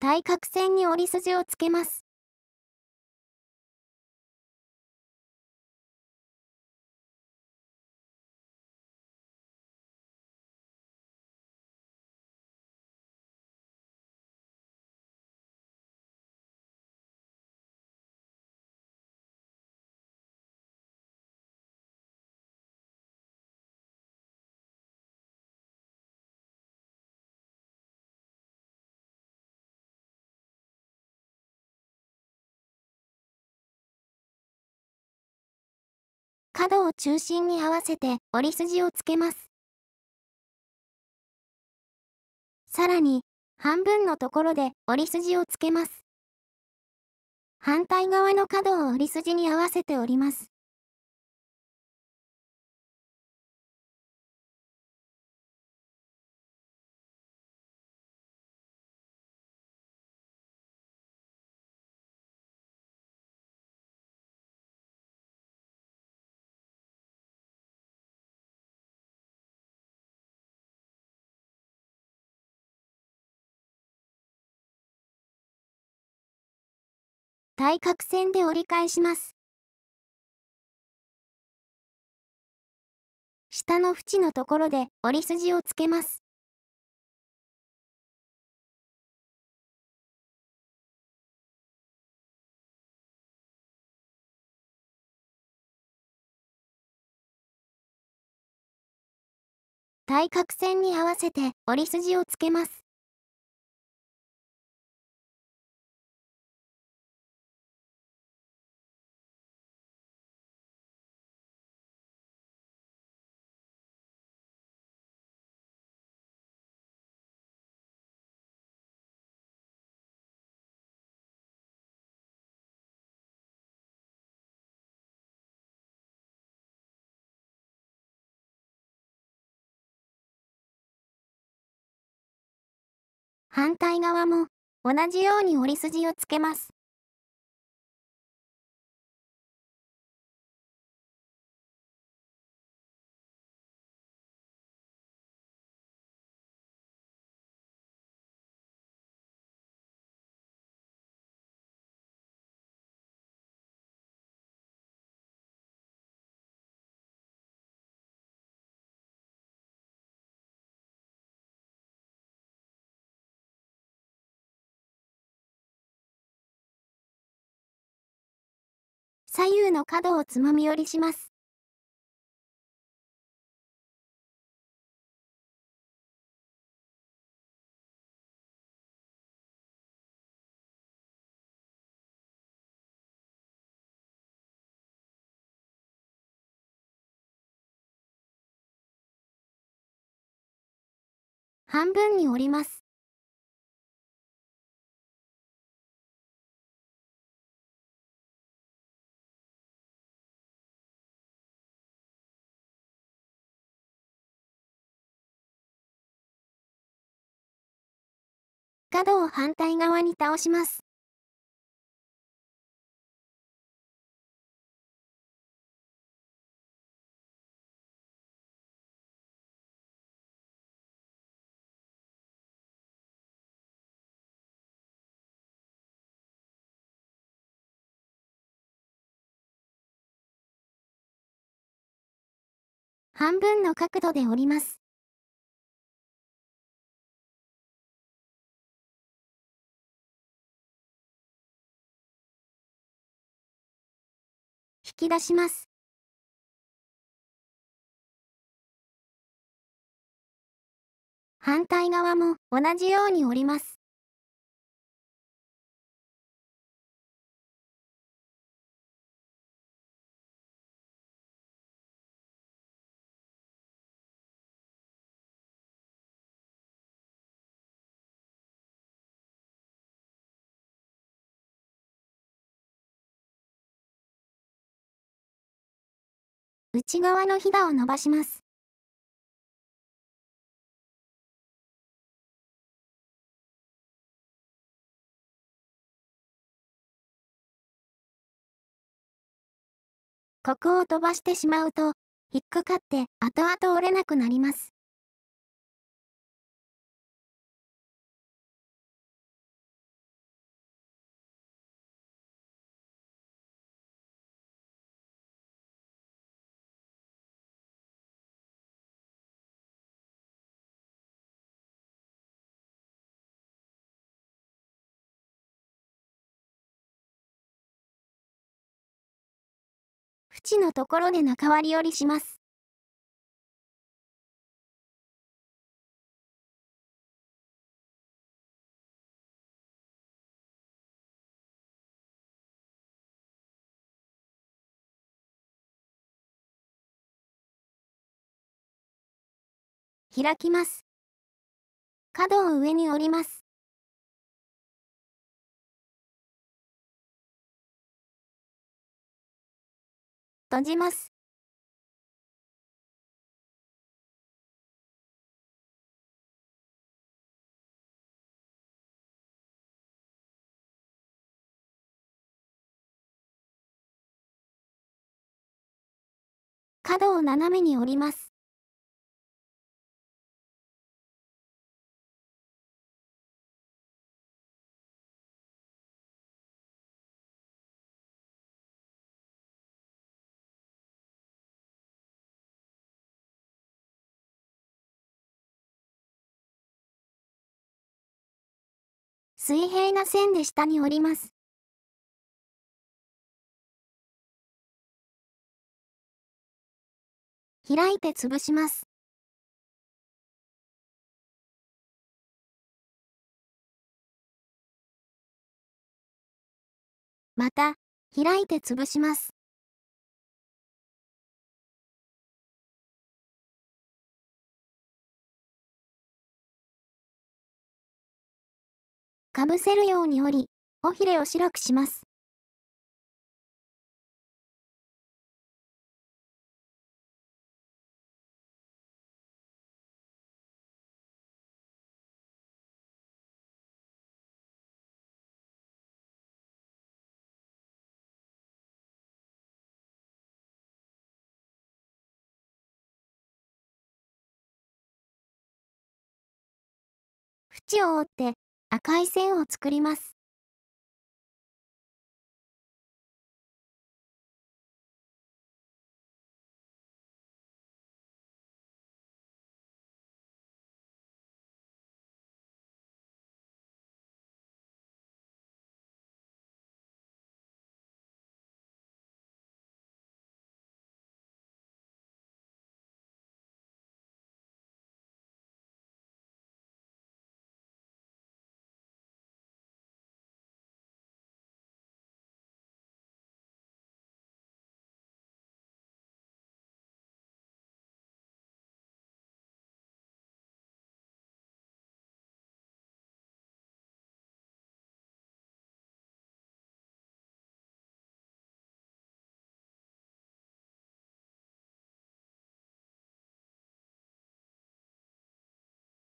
対角線に折り筋をつけます。角を中心に合わせて折り筋をつけます。さらに半分のところで折り筋をつけます。反対側の角を折り筋に合わせて折ります。対角線で折り返します。下の縁のところで折り筋をつけます。対角線に合わせて折り筋をつけます。反対側も同じように折り筋をつけます。左右の角をつまみ折りします。半分に折ります。角を反対側に倒します。半分の角度で折ります。引き出します。反対側も同じように折ります。内側のひだを伸ばします。ここを飛ばしてしまうと、引っかかって後々折れなくなります。縁のところで中割り折りします。開きます。角を上に折ります。閉じます。角を斜めに折ります。水平な線で下に折ります。開いて潰します。また、開いて潰します。かぶせるように折り、尾ひれを白くします。縁を折って、赤い線を作ります。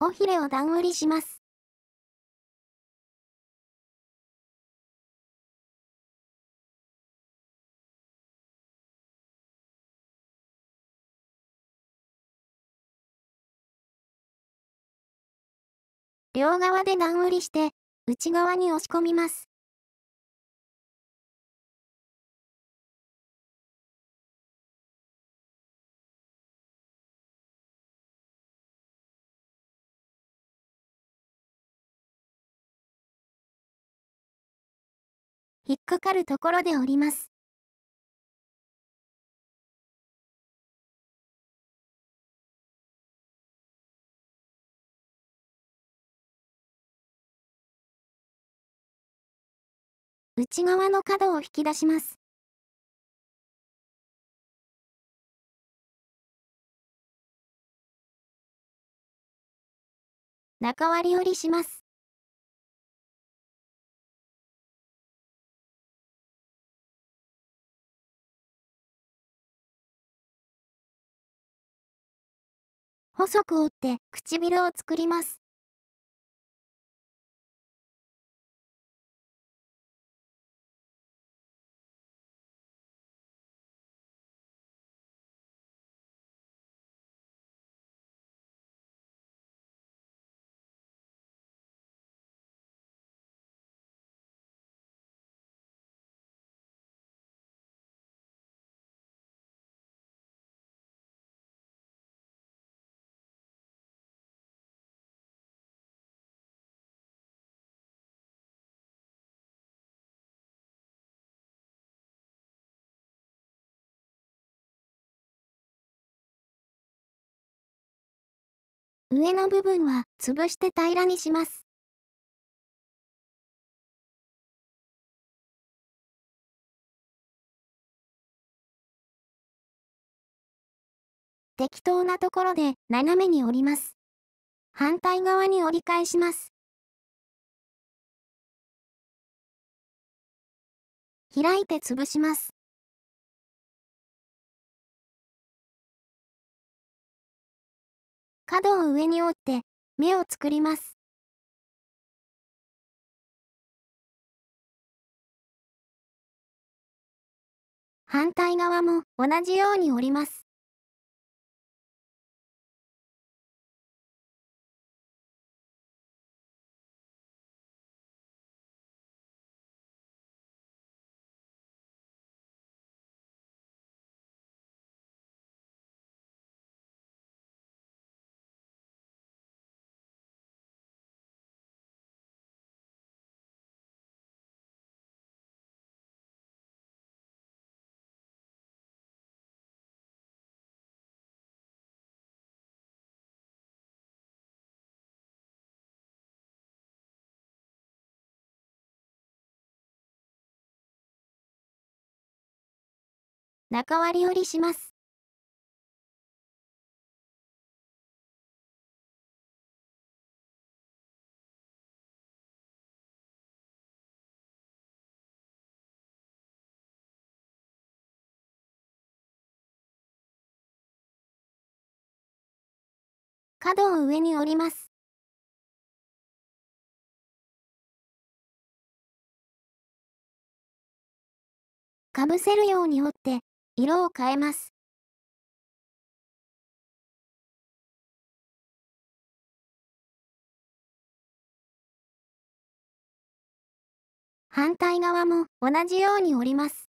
尾ひれを段折りします。両側で段折りして、内側に押し込みます。引っかかるところで折ります。内側の角を引き出します。中割り折りします。細く折って唇を作ります。上の部分は潰して平らにします。適当なところで斜めに折ります。反対側に折り返します。開いて潰します。角を上に折って目を作ります。反対側も同じように折ります。中割り折りします。角を上に折ります。かぶせるように折って、色を変えます。反対側も同じように折ります。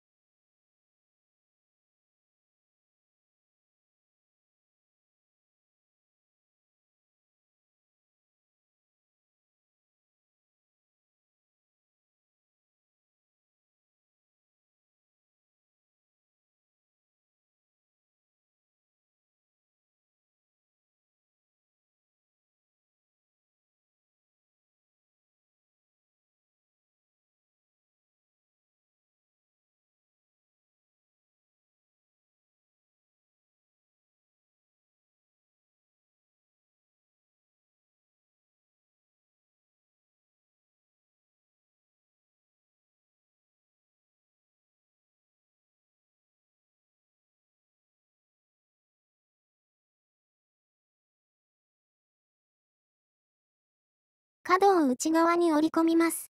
角を内側に折り込みます。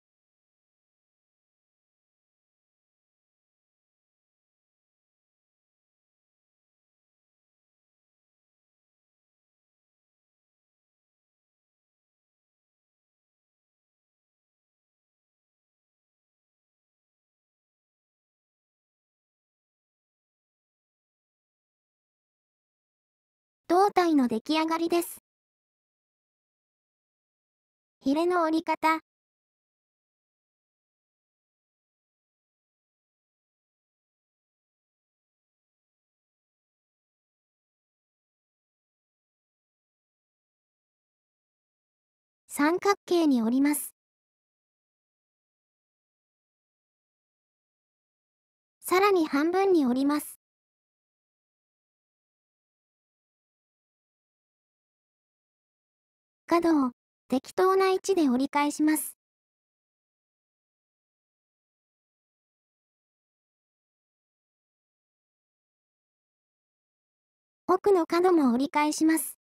胴体の出来上がりです。ひれの折り方。三角形に折ります。さらに半分に折ります。角を適当な位置で折り返します。奥の角も折り返します。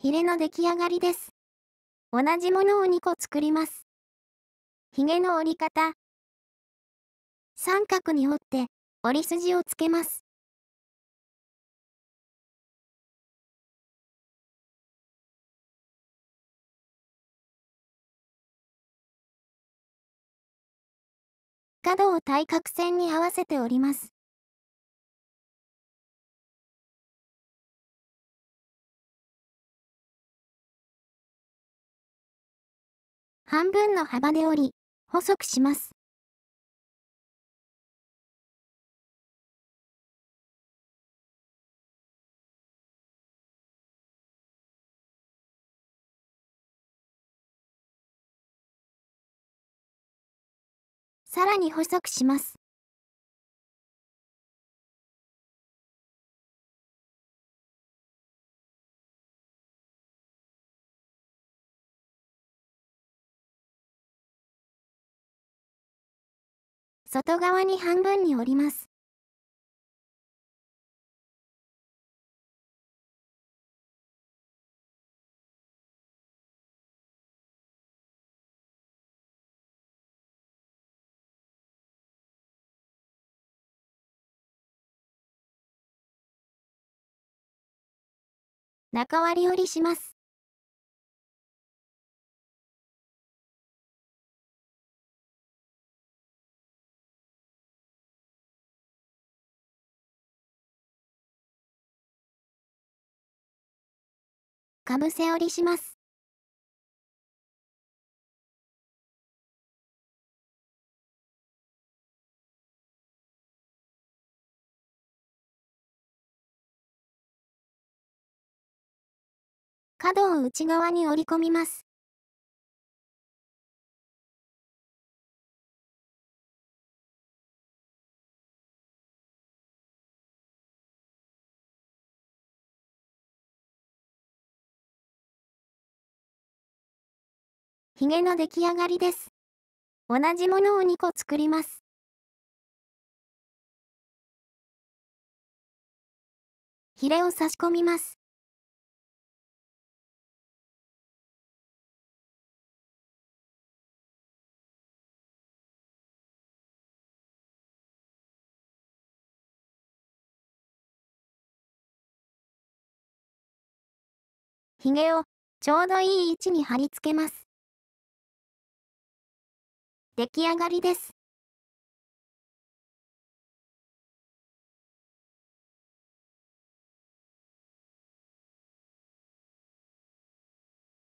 ヒレの出来上がりです。同じものを2個作ります。ひげの折り方。三角に折って折り筋をつけます。角を対角線に合わせて折ります。半分の幅で折り、細くします。さらに細くします。外側に半分に折ります。中割り折りします。かぶせ折りします。角を内側に折り込みます。ひげの出来上がりです。同じものを2個作ります。ひれを差し込みます。ひげをちょうどいい位置に貼り付けます。出来上がりです。